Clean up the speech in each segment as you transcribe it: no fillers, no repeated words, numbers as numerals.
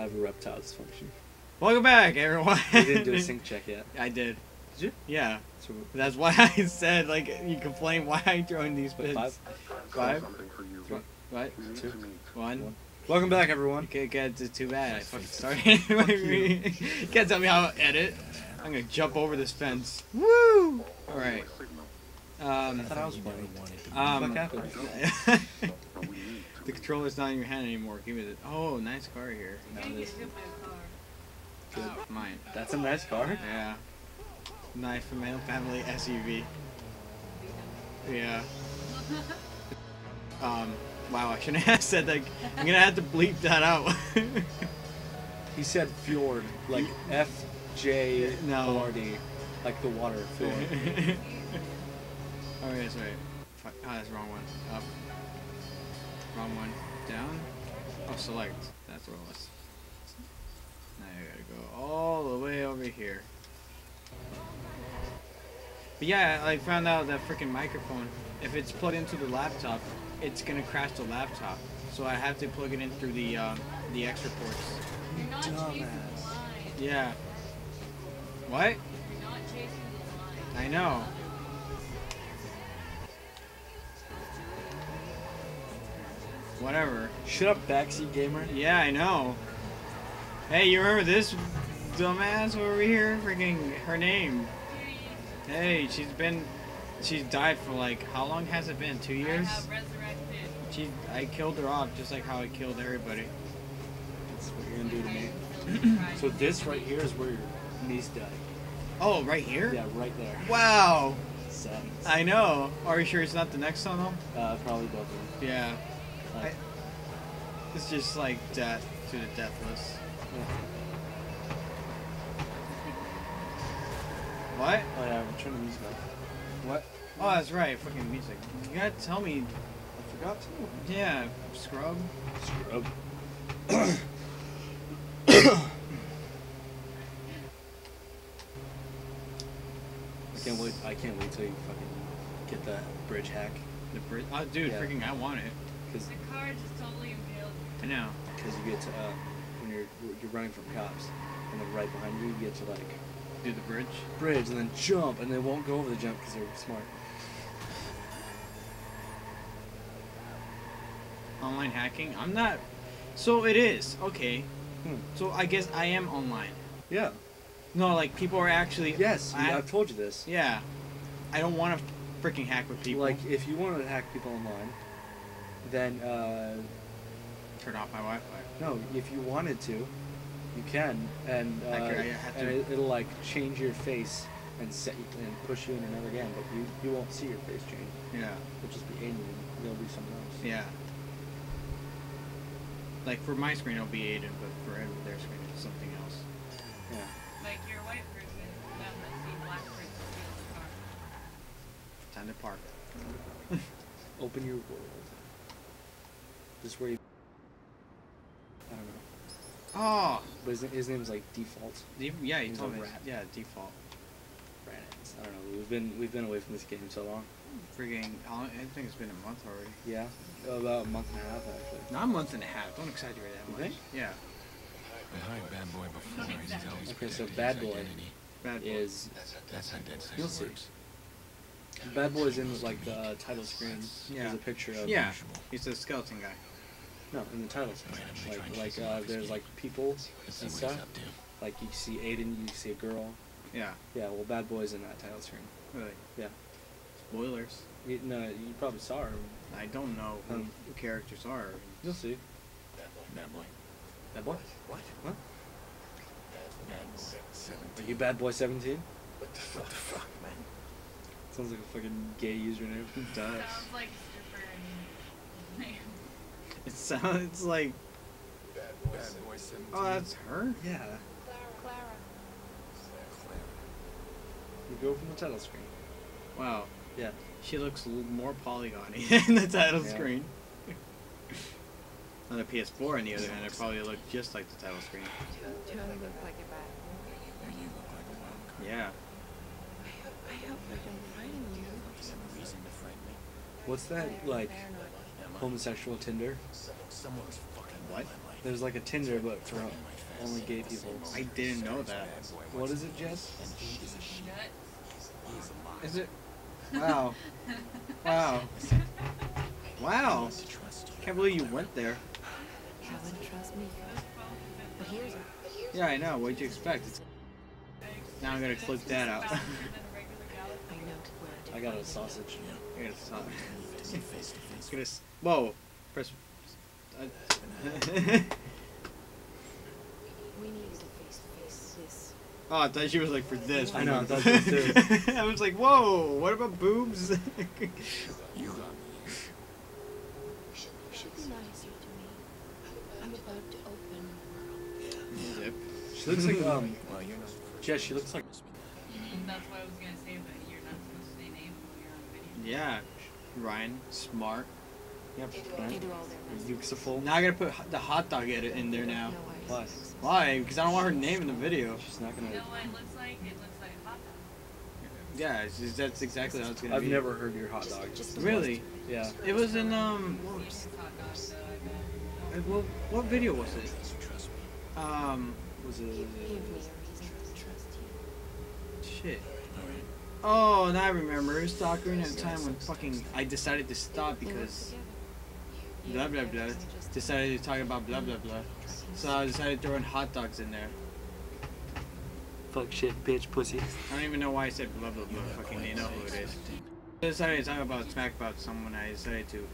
I have a erectile dysfunction. Welcome back, everyone. You didn't do a sync check yet. I did. Did you? Yeah. So, that's why I said, like, you complain why I'm throwing these bits. Five? What? Two? One? Welcome back, everyone. It's too bad. I fucking started. You can't tell me how to edit. I'm gonna jump over this fence. Woo! Alright. I thought I was playing. What happened? The controller's not in your hand anymore. Give me the... Oh, nice car here. No, this... Good. Mine. That's a nice car? Yeah. Knife for my own family SUV. Yeah. Wow, I shouldn't have said that. I'm gonna have to bleep that out. He said fjord. Like F-J-O-R-D. Like the water fjord. Oh, yeah, that's right. Oh, that's the wrong one. Up. Wrong one. Down. Oh, select. That's what it was. Now I gotta go all the way over here. But yeah, I found out that freaking microphone, if it's plugged into the laptop, it's gonna crash the laptop. So I have to plug it in through the extra ports. You're not chasing the line. Yeah. What? You're not chasing the line. I know. Whatever. Shut up, backseat gamer. Yeah, I know. Hey, you remember this dumbass over here? Freaking her name. Hey, she's died for like, how long has it been? 2 years? I have resurrected. I killed her off just like how I killed everybody. That's what you're gonna do to me. So this right here is where your niece died. Oh, right here? Yeah, right there. Wow. Seven. I know. Are you sure it's not the next tunnel? Probably both of them. Yeah. It's just like death to the deathless. What? Oh yeah, I'm turning the music off. What? Oh, that's right, fucking music. You gotta tell me. I forgot to. Yeah, scrub. Scrub. I can't wait till you fucking get that bridge hack. The bridge? Oh, dude, yeah. Freaking, I want it. Cause the car just totally impaled. I know. Because you get to, when you're running from cops, and then right behind you, you get to like... Do the bridge? Bridge, and then jump, and they won't go over the jump because they're smart. Online hacking? I'm not... So it is, okay. So I guess I am online. Yeah. No, like, people are actually... Yes, I've told you this. Yeah. I don't want to freaking hack with people. Like, if you wanted to hack people online, then, turn off my Wi-Fi. No, if you wanted to, you can, and it'll like change your face and set you, and push you in another game, but you won't see your face change. Yeah, it'll just be alien. It'll be something else. Yeah. Like for my screen, it'll be Aiden, but for their screen, it's something else. Yeah. Like your white person, that must be black person in the car. Time to park. Open your world. This is where you. I don't know. Oh! But his name's like Default. Yeah, he told me. Yeah, Default. Brandon's. I don't know. We've been away from this game so long. Freaking! I think it's been a month already. Yeah, about a month and a half actually. Not a month and a half. Don't exaggerate that much. You think? Yeah. I hired Bad Boy before. Okay, so Bad Boy is. That's how Dead Space works. You'll see. Bad Boy's in like the title screen. Yeah. There's a picture of. Yeah. He's a skeleton guy. No, in the title screen. Like there's like people and stuff. Like you see Aiden, you see a girl. Yeah. Yeah, well Bad Boy's in that title screen. Really? Yeah. Spoilers. No, you probably saw her. I don't know who characters are. You'll see. Bad Boy. Bad Boy? What? Huh? Bad Boy 17. Are you Bad Boy 17? What the fuck, man? Sounds like a fucking gay username. Who does? Sounds like a stripper name. It sounds like... Bad Boy 17. Oh, that's her? Yeah. Clara. You go from the title screen. Wow. Yeah. She looks more polygony than the title screen. On the PS4, on the other hand, it probably looked just like the title screen. Do I look like a bad boy? You look like a wild card. Yeah. I hope I don't frighten you. For some reason to frighten me. What's that, like... Homosexual Tinder. Someone's fucking What? There's like a Tinder, but for only gay people. I didn't know that. What is it, Jess? Is it? Wow. Wow. Wow. Can't believe you went there. Yeah, I know. What'd you expect? Now I'm gonna clip that out. I got a sausage. I got a sausage. Whoa. Press. Oh, I thought she was like, for this. I know, I thought she was too. I was like, whoa, what about boobs? You got me. Should be nicer to me. I'm about to open. Zip. She looks like, well, you're not. Jess, she looks like. That's what I was gonna say, but you're not supposed to say name when you're on video. Yeah. Ryan, smart. Yep. Beautiful. Now I gotta put the hot dog edit in there now. Why? Why? Because I don't want her name in the video. She's not gonna. No, it looks like hot dog. Yeah, that's exactly how it's gonna be. I've never heard your hot dog. Really? Yeah. It was in what video was it? Was it? Shit. Oh, now I remember. It was the Ocarina of Time when fucking I decided to stop because blah blah blah. Decided to talk about blah blah blah. So I decided to throw in hot dogs in there. Fuck shit, bitch, pussy. I don't even know why I said blah blah blah. Fucking they know who it is. I decided to talk about smack about someone. I decided to.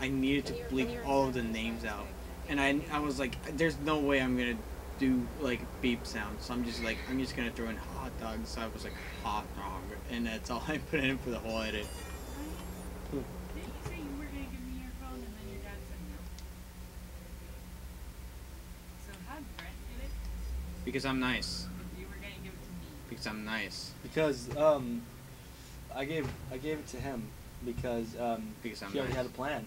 I needed to bleep all of the names out, and I was like, there's no way I'm gonna do like beep sound. So I'm just gonna throw in hot dogs. So I was like hot dog, and that's all I put in for the whole edit. Because I'm nice. You were gonna give it to me. Because I'm nice. Because I gave it to him because he already had a plan.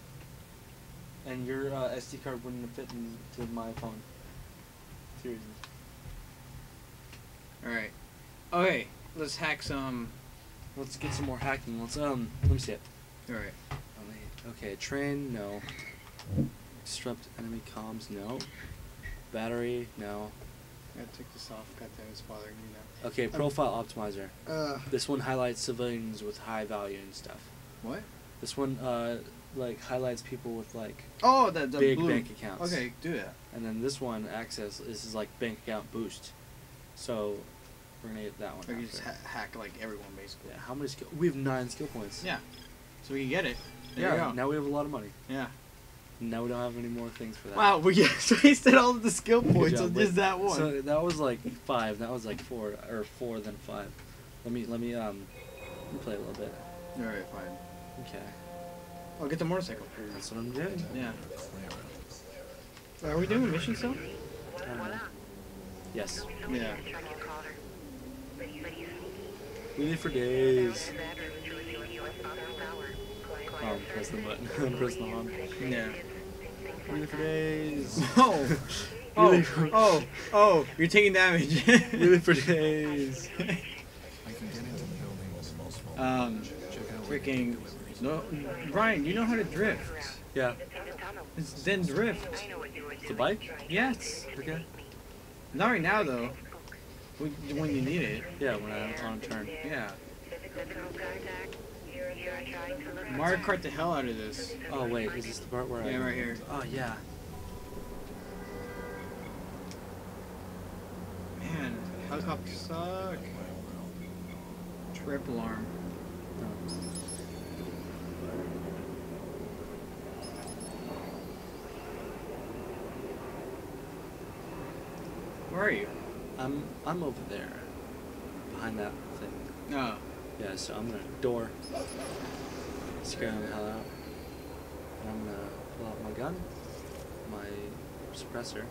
And your SD card wouldn't have fit into my phone. Seriously. All right. Okay, let's hack some. Let's get some more hacking. Let's let me see it. All right. Okay, train no. Disrupt enemy comms no. Battery no. I took this off. Goddamn, it's bothering me now. Okay, profile optimizer. This one highlights civilians with high value and stuff. What? This one like highlights people with like the big blue bank accounts. Okay, do that. And then this one this is like bank account boost. So we're gonna get that one. We can just hack like everyone basically. Yeah. How many skill? We have 9 skill points. Yeah. So we can get it. There you go. Now we have a lot of money. Yeah. No, we don't have any more things for that. Wow, we just wasted all of the skill points on just that one. So that was like 5. That was like 4, or 4 then 5. Let me play a little bit. All right, fine. Okay. I'll get the motorcycle. That's what I'm doing. Yeah. Are we doing a mission still? Yes. Yeah. We did for days. Oh, I'm pressing the button. I'm pressing the on. Yeah. Really for days. Oh! Oh! Oh! Oh! You're taking damage. Really for days. Freaking. No, Brian, you know how to drift. Yeah. Then drift. The bike? Yes. Okay. Not right now though. When you need it. Yeah, when I'm on turn. Yeah. Mario Kart the hell out of this. Oh wait, is this the part where I... Yeah, right here. Oh yeah. Man, helicopters suck. Trip alarm. Where are you? I'm over there. Behind that thing. No. Oh. Yeah, so I'm gonna scare him the hell out. And I'm gonna pull out my gun, my suppressor.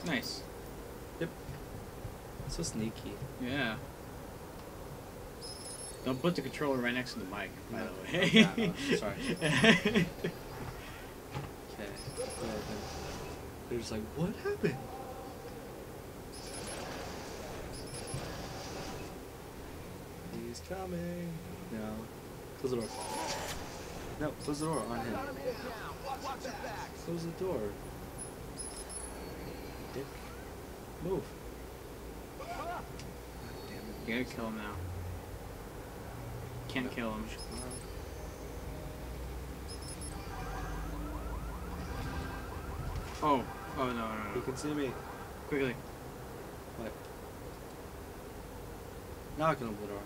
And... Nice. Yep. So sneaky. Yeah. Don't put the controller right next to the mic, by the way. Okay, sorry. Okay. They're just like, what happened? He's coming. No. Close the door. No, close the door on him. Close the door. Dick. Move. God damn it. You're gonna kill him now. Can't kill him. Oh. Oh, no, no, no. He can see me. Quickly. What? Now I can open the door.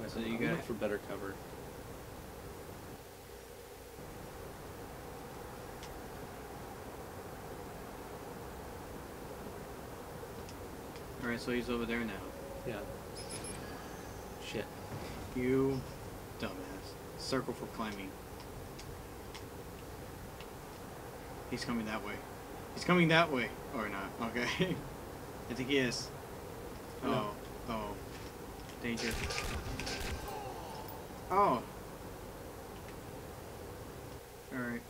Wait, so you got for better cover. Alright, so he's over there now. Yeah. Shit. You dumbass. Circle for climbing. He's coming that way. He's coming that way. Or not. Okay. I think he is. Oh. Oh. Danger. Oh. Alright.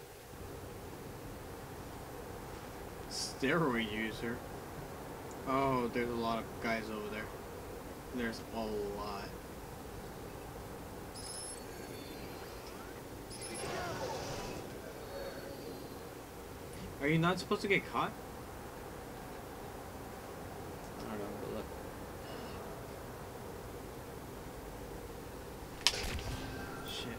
Steroid user. Oh, there's a lot of guys over there. There's a lot. Are you not supposed to get caught? I don't know, but look. Shit.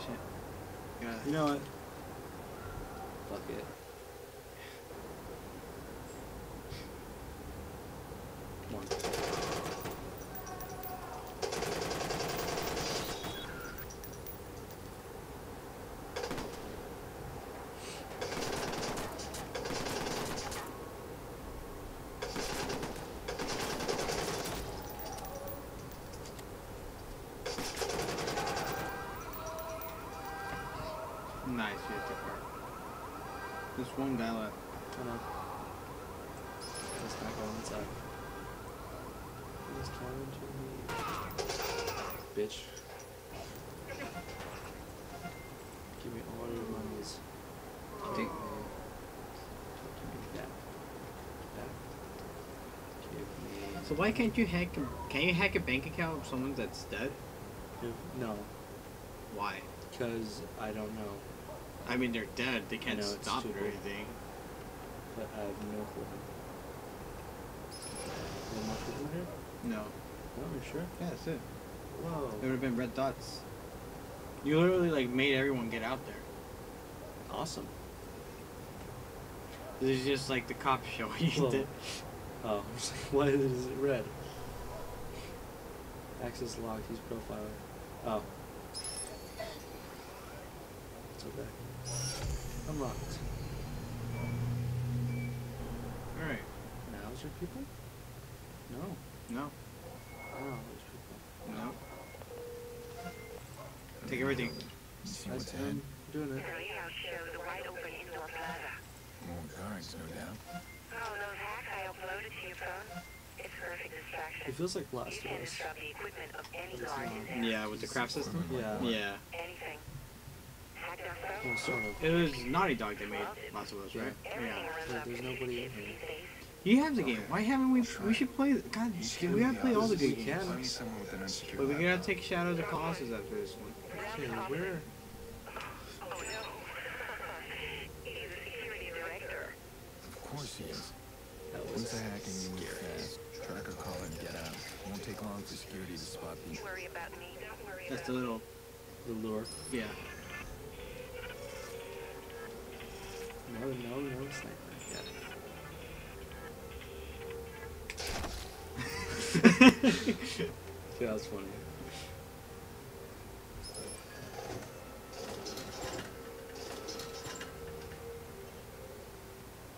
Shit. You know what? Fuck it. Nice, you have to park. There's one guy left. I know. Let's not go inside. He's trying to me. Bitch. Give me all your monies. Take me. Give me that. That. Give me. So why can't you hack? Can you hack a bank account of someone that's dead? No. Why? Because I don't know. I mean, they're dead. They can't stop it or anything. But I have no clue. One more people here? No. Oh, you're sure? Yeah, that's it. Whoa. It would have been red dots. You literally, like, made everyone get out there. Awesome. This is just, like, the cop show. Oh. Why is it red? Access locked. He's profiling. Oh. Okay. I'm locked. Alright. Now is there people? No. No. Oh, there's people. No. Take everything. That's him. I'm doing it. More guards, no doubt. Oh, those hacks I uploaded to your phone. It's perfect distraction. It feels like Last of Us. Yeah, with the crap system? Yeah. Yeah. Anything. Well, sort of. It was Naughty Dog that made Watch Dogs, right? Yeah. But there's nobody in here. You have the game. Why haven't we? We should play. God, we gotta play all the good games. But we gotta take Shadow of the Colossus after this one. Okay, where? Oh no! He's a security director. Of course he is. That was scary. Track a call and get out. Won't take long for security to spot me. Don't worry about me. Don't worry. That's the little, lure. Yeah. No, it's not like that. Yeah, that's funny.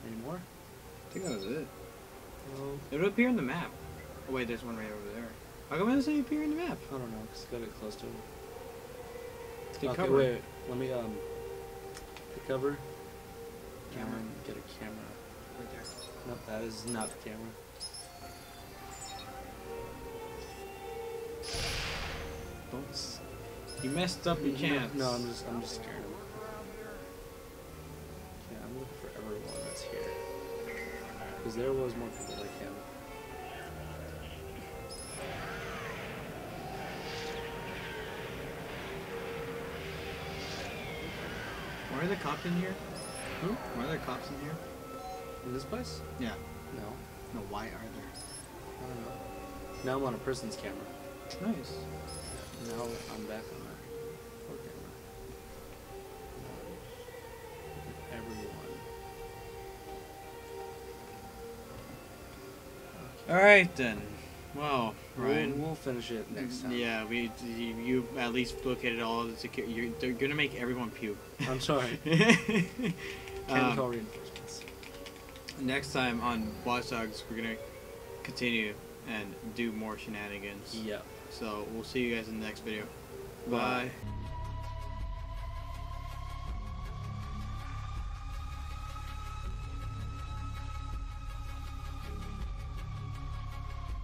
Any more? I think that was it. Well, it would appear in the map. Oh wait, there's one right over there. How come it doesn't appear in the map? I don't know, because I got it close to him. Okay, cover. Wait, let me, pick cover. Camera. Get a camera. Right there. Nope, that is not the camera. Oops. You messed up your chance. No, I'm just scared. Yeah, I'm looking for everyone that's here. because there was more people like him. Why are the cops in here? Who? Why are there cops in here? In this place? Yeah. No. No, why are there? I don't know. Now I'm on a person's camera. Nice. Now I'm back on our camera. Everyone. Okay. All right then. Well, Ryan, we'll finish it next time. Yeah, you at least located all the security. They're gonna make everyone puke. I'm sorry. Can't call reinforcements. Next time on Watch Dogs, we're gonna continue and do more shenanigans. Yep. So we'll see you guys in the next video. Bye.